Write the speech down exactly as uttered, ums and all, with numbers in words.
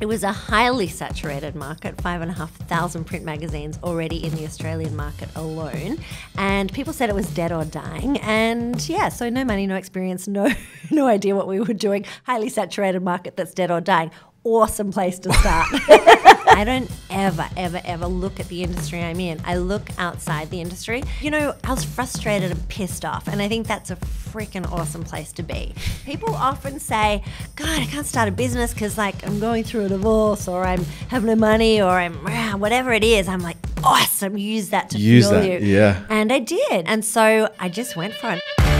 It was a highly saturated market, five and a half thousand print magazines already in the Australian market alone. And people said it was dead or dying. And yeah, so no money, no experience, no, no idea what we were doing. Highly saturated market that's dead or dying. Awesome place to start. I don't ever, ever, ever look at the industry I'm in. I look outside the industry. You know, I was frustrated and pissed off, and I think that's a freaking awesome place to be. People often say, God, I can't start a business because, like, I'm going through a divorce, or I'm have no money, or I'm whatever it is. I'm like, awesome, use that to fuel you. Yeah. And I did. And so I just went for it.